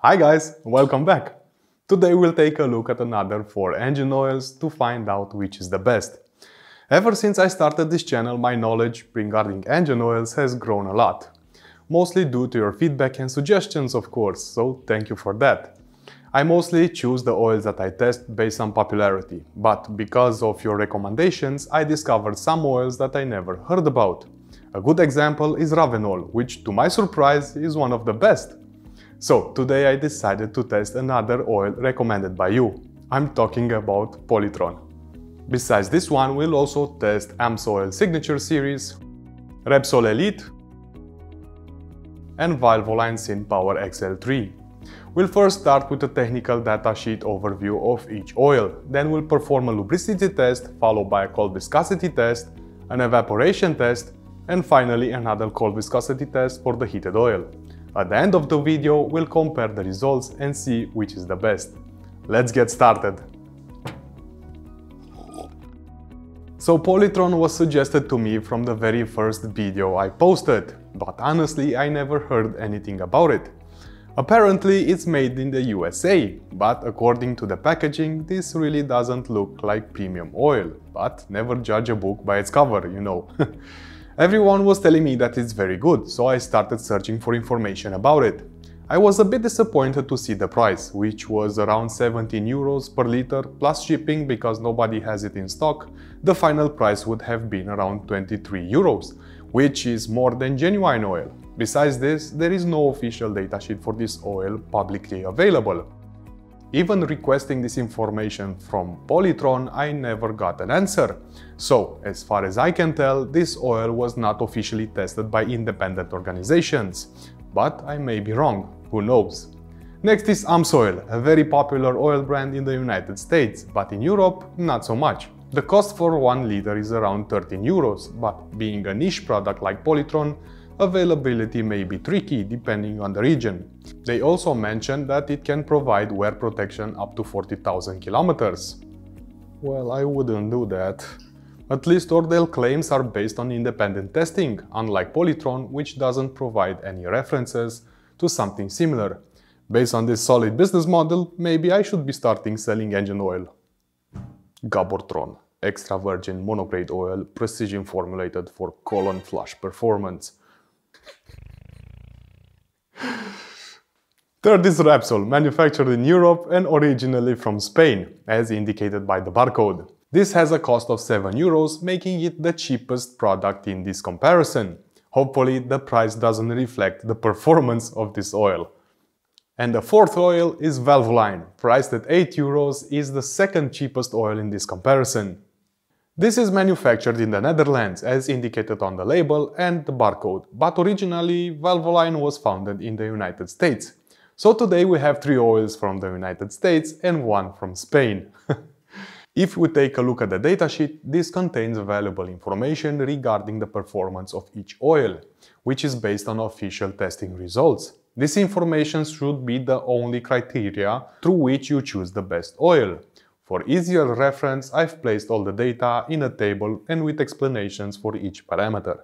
Hi guys, welcome back! Today we'll take a look at another 4 engine oils to find out which is the best. Ever since I started this channel, my knowledge regarding engine oils has grown a lot. Mostly due to your feedback and suggestions, of course, so thank you for that. I mostly choose the oils that I test based on popularity, but because of your recommendations, I discovered some oils that I never heard about. A good example is Ravenol, which, to my surprise, is one of the best. So, today I decided to test another oil recommended by you. I'm talking about Polytron. Besides this one, we'll also test Amsoil Signature Series, Repsol Elite and Valvoline SYN Power XL-3. We'll first start with a technical datasheet overview of each oil, then we'll perform a lubricity test, followed by a cold viscosity test, an evaporation test, and finally another cold viscosity test for the heated oil. At the end of the video, we'll compare the results and see which is the best. Let's get started! So Polytron was suggested to me from the very first video I posted, but honestly I never heard anything about it. Apparently it's made in the USA, but according to the packaging this really doesn't look like premium oil, but never judge a book by its cover, you know. Everyone was telling me that it's very good, so I started searching for information about it. I was a bit disappointed to see the price, which was around 17 euros per liter plus shipping because nobody has it in stock. The final price would have been around 23 euros, which is more than genuine oil. Besides this, there is no official datasheet for this oil publicly available. Even requesting this information from Polytron, I never got an answer. So, as far as I can tell, this oil was not officially tested by independent organizations. But I may be wrong, who knows. Next is Amsoil, a very popular oil brand in the United States, but in Europe, not so much. The cost for 1 liter is around 13 euros, but being a niche product like Polytron, availability may be tricky depending on the region. They also mentioned that it can provide wear protection up to 40,000 kilometers. Well, I wouldn't do that. At least Ordale claims are based on independent testing, unlike Polytron, which doesn't provide any references to something similar. Based on this solid business model, maybe I should be starting selling engine oil. Gabortron, extra virgin monograde oil, precision formulated for colon flush performance. Third is Repsol, manufactured in Europe and originally from Spain, as indicated by the barcode. This has a cost of 7 euros, making it the cheapest product in this comparison. Hopefully the price doesn't reflect the performance of this oil. And the fourth oil is Valvoline, priced at 8 euros, is the second cheapest oil in this comparison. This is manufactured in the Netherlands, as indicated on the label and the barcode, but originally Valvoline was founded in the United States. So today we have 3 oils from the United States and 1 from Spain. If we take a look at the datasheet, this contains valuable information regarding the performance of each oil, which is based on official testing results. This information should be the only criteria through which you choose the best oil. For easier reference, I've placed all the data in a table and with explanations for each parameter.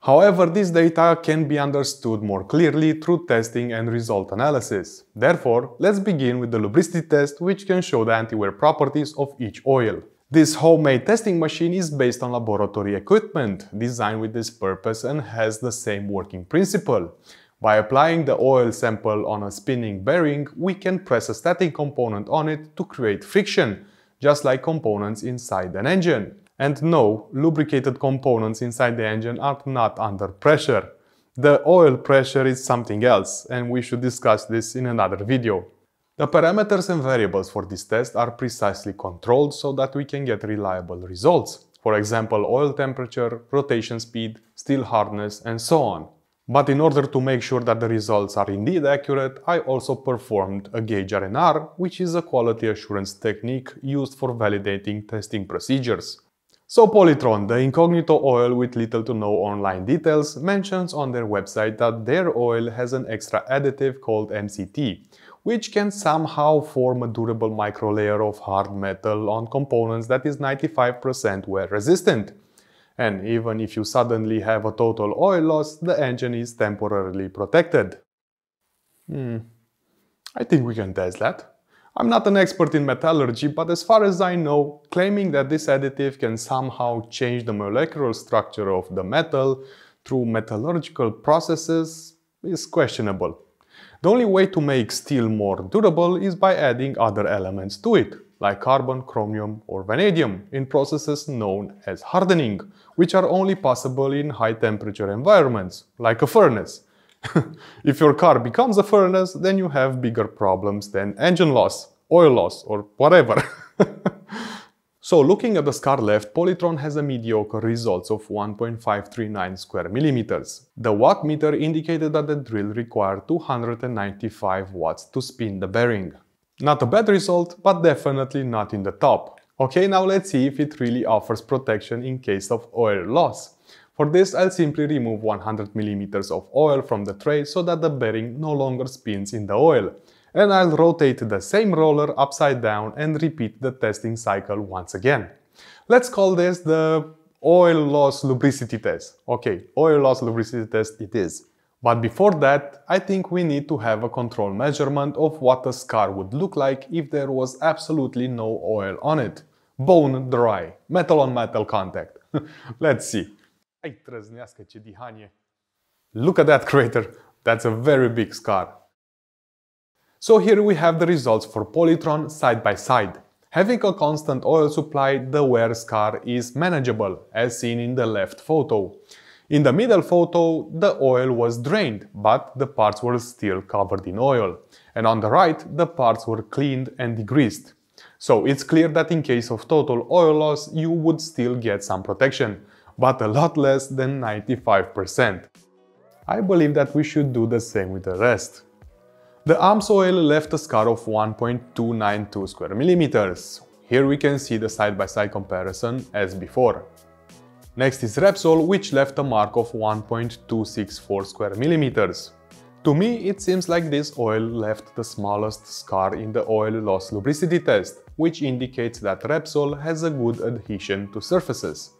However, this data can be understood more clearly through testing and result analysis. Therefore, let's begin with the lubricity test, which can show the anti-wear properties of each oil. This homemade testing machine is based on laboratory equipment, designed with this purpose and has the same working principle. By applying the oil sample on a spinning bearing, we can press a static component on it to create friction, just like components inside an engine. And no, lubricated components inside the engine are not under pressure. The oil pressure is something else, and we should discuss this in another video. The parameters and variables for this test are precisely controlled so that we can get reliable results. For example, oil temperature, rotation speed, steel hardness, and so on. But in order to make sure that the results are indeed accurate, I also performed a gauge RNR, which is a quality assurance technique used for validating testing procedures. So Polytron, the incognito oil with little to no online details, mentions on their website that their oil has an extra additive called MCT, which can somehow form a durable microlayer of hard metal on components that is 95% wear resistant. And even if you suddenly have a total oil loss, the engine is temporarily protected. I think we can test that. I'm not an expert in metallurgy, but as far as I know, claiming that this additive can somehow change the molecular structure of the metal through metallurgical processes is questionable. The only way to make steel more durable is by adding other elements to it, like carbon, chromium or vanadium, in processes known as hardening, which are only possible in high temperature environments, like a furnace. If your car becomes a furnace, then you have bigger problems than engine loss, oil loss or whatever. So looking at the scar left, Polytron has a mediocre results of 1.539 square millimeters. The watt meter indicated that the drill required 295 watts to spin the bearing. Not a bad result, but definitely not in the top. Okay, now let's see if it really offers protection in case of oil loss. For this, I'll simply remove 100 millimeters of oil from the tray so that the bearing no longer spins in the oil. And I'll rotate the same roller upside down and repeat the testing cycle once again. Let's call this the oil loss lubricity test. Okay, oil loss lubricity test it is. But before that, I think we need to have a control measurement of what a scar would look like if there was absolutely no oil on it. Bone dry, metal on metal contact. Let's see. Look at that crater, that's a very big scar. So here we have the results for Polytron side by side. Having a constant oil supply, the wear scar is manageable, as seen in the left photo. In the middle photo, the oil was drained, but the parts were still covered in oil. And on the right, the parts were cleaned and degreased. So it's clear that in case of total oil loss, you would still get some protection, but a lot less than 95%. I believe that we should do the same with the rest. The Amsoil left a scar of 1.292 square millimeters. Here we can see the side-by-side comparison as before. Next is Repsol, which left a mark of 1.264 square millimeters. To me, it seems like this oil left the smallest scar in the oil loss lubricity test, which indicates that Repsol has a good adhesion to surfaces.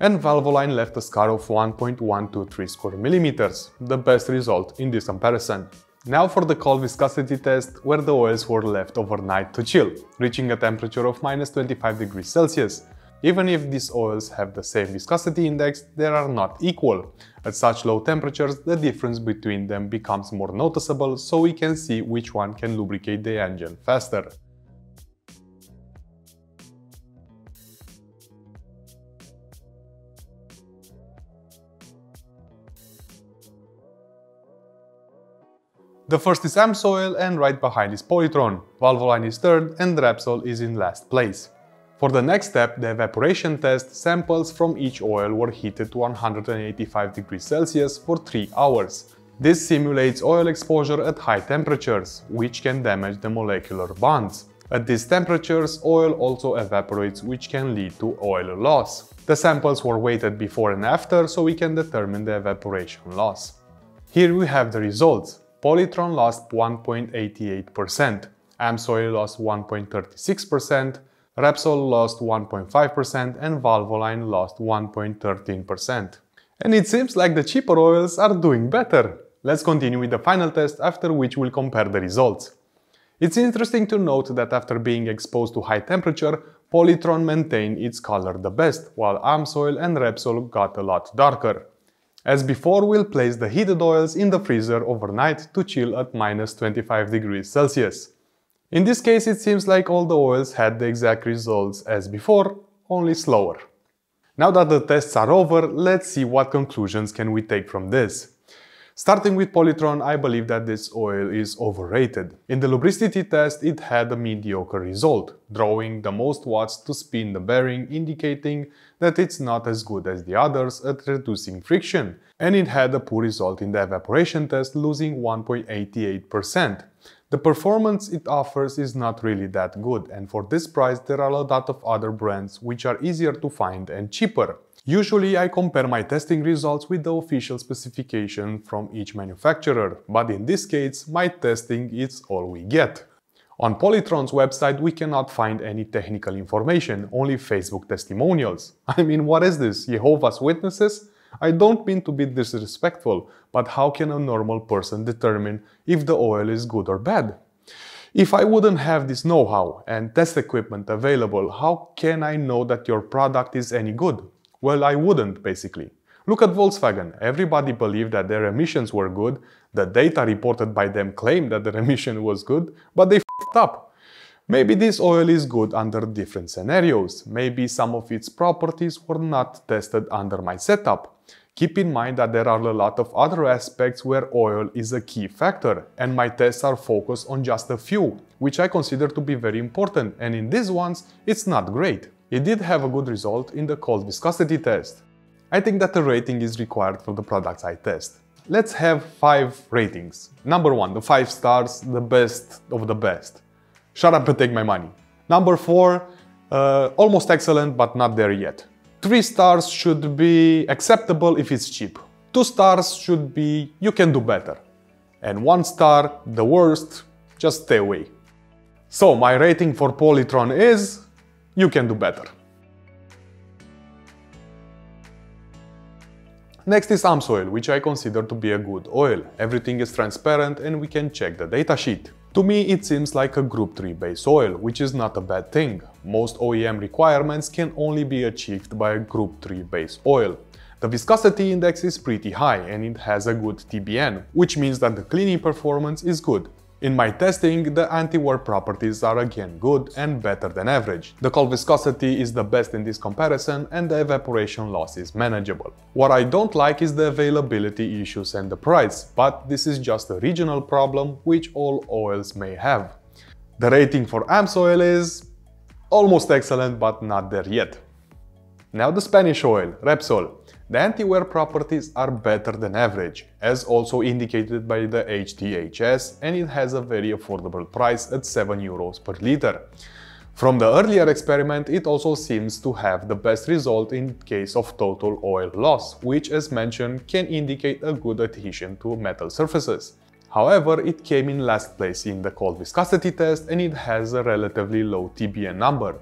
And Valvoline left a scar of 1.123 square millimeters, the best result in this comparison. Now for the cold viscosity test, where the oils were left overnight to chill, reaching a temperature of -25°C. Even if these oils have the same viscosity index, they are not equal. At such low temperatures, the difference between them becomes more noticeable, so we can see which one can lubricate the engine faster. The first is Amsoil and right behind is Polytron, Valvoline is third and Repsol is in last place. For the next step, the evaporation test, samples from each oil were heated to 185°C for 3 hours. This simulates oil exposure at high temperatures, which can damage the molecular bonds. At these temperatures, oil also evaporates, which can lead to oil loss. The samples were weighted before and after, so we can determine the evaporation loss. Here we have the results. Polytron lost 1.88%, Amsoil lost 1.36%, Repsol lost 1.5% and Valvoline lost 1.13%. And it seems like the cheaper oils are doing better. Let's continue with the final test, after which we'll compare the results. It's interesting to note that after being exposed to high temperature, Polytron maintained its color the best, while Amsoil and Repsol got a lot darker. As before, we'll place the heated oils in the freezer overnight to chill at -25°C. In this case, it seems like all the oils had the exact results as before, only slower. Now that the tests are over, let's see what conclusions can we take from this. Starting with Polytron, I believe that this oil is overrated. In the lubricity test, it had a mediocre result, drawing the most watts to spin the bearing, indicating that it's not as good as the others at reducing friction, and it had a poor result in the evaporation test, losing 1.88%. The performance it offers is not really that good, and for this price there are a lot of other brands which are easier to find and cheaper. Usually I compare my testing results with the official specification from each manufacturer, but in this case my testing is all we get. On Polytron's website we cannot find any technical information, only Facebook testimonials. I mean, what is this, Jehovah's Witnesses? I don't mean to be disrespectful, but how can a normal person determine if the oil is good or bad? If I wouldn't have this know-how and test equipment available, how can I know that your product is any good? Well, I wouldn't, basically. Look at Volkswagen. Everybody believed that their emissions were good, the data reported by them claimed that their emission was good, but they f***ed up. Maybe this oil is good under different scenarios, maybe some of its properties were not tested under my setup. Keep in mind that there are a lot of other aspects where oil is a key factor, and my tests are focused on just a few, which I consider to be very important, and in these ones, it's not great. It did have a good result in the cold viscosity test. I think that a rating is required for the products I test. Let's have 5 ratings. Number 1, the 5 stars, the best of the best. Shut up and take my money. Number 4, almost excellent but not there yet. 3 stars should be acceptable if it's cheap. 2 stars should be you can do better. And 1 star, the worst, just stay away. So my rating for Polytron is you can do better. Next is Amsoil, which I consider to be a good oil. Everything is transparent and we can check the datasheet. To me, it seems like a Group 3 base oil, which is not a bad thing. Most OEM requirements can only be achieved by a Group 3 base oil. The viscosity index is pretty high and it has a good TBN, which means that the cleaning performance is good. In my testing, the anti-wear properties are again good and better than average. The cold viscosity is the best in this comparison and the evaporation loss is manageable. What I don't like is the availability issues and the price, but this is just a regional problem which all oils may have. The rating for Amsoil is almost excellent but not there yet. Now the Spanish oil, Repsol. The anti-wear properties are better than average, as also indicated by the HTHS, and it has a very affordable price at 7 euros per liter. From the earlier experiment, it also seems to have the best result in case of total oil loss, which, as mentioned, can indicate a good adhesion to metal surfaces. However, it came in last place in the cold viscosity test and it has a relatively low TBN number.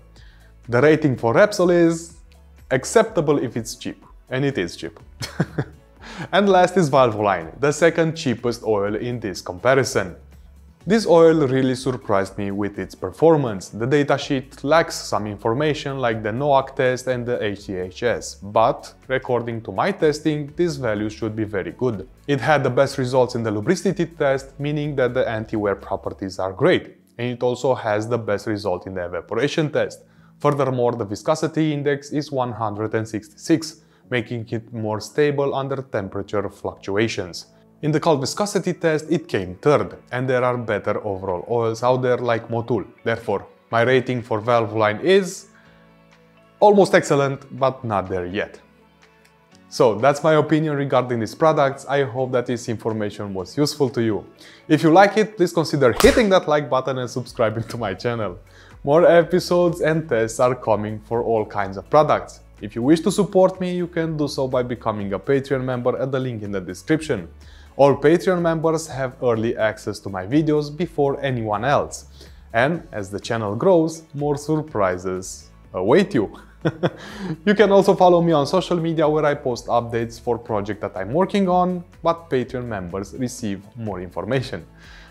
The rating for Repsol is acceptable if it's cheap. And it is cheap. And last is Valvoline, the second cheapest oil in this comparison. This oil really surprised me with its performance. The datasheet lacks some information like the NOACK test and the HTHS, but according to my testing, these values should be very good. It had the best results in the lubricity test, meaning that the anti-wear properties are great, and it also has the best result in the evaporation test. Furthermore, the viscosity index is 166. Making it more stable under temperature fluctuations. In the cold viscosity test, it came third, and there are better overall oils out there like Motul. Therefore, my rating for Valvoline is almost excellent, but not there yet. So that's my opinion regarding these products. I hope that this information was useful to you. If you like it, please consider hitting that like button and subscribing to my channel. More episodes and tests are coming for all kinds of products. If you wish to support me, you can do so by becoming a Patreon member at the link in the description. All Patreon members have early access to my videos before anyone else. And as the channel grows, more surprises await you. You can also follow me on social media where I post updates for projects that I'm working on, but Patreon members receive more information.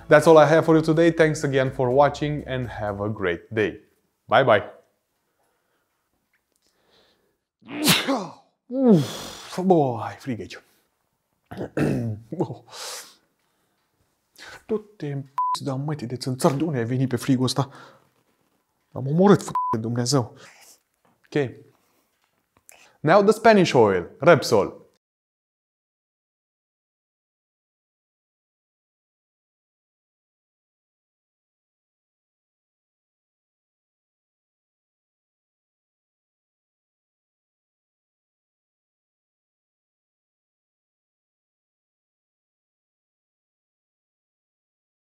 That's all I have for you today. Thanks again for watching and have a great day. Bye bye. Boy, friguei-te. Tot te împ***ți, dar măi, te de țânțări, de unde ai venit pe frigul ăsta? Am omorât, f***, de Dumnezeu. Ok. Now the Spanish oil, Repsol.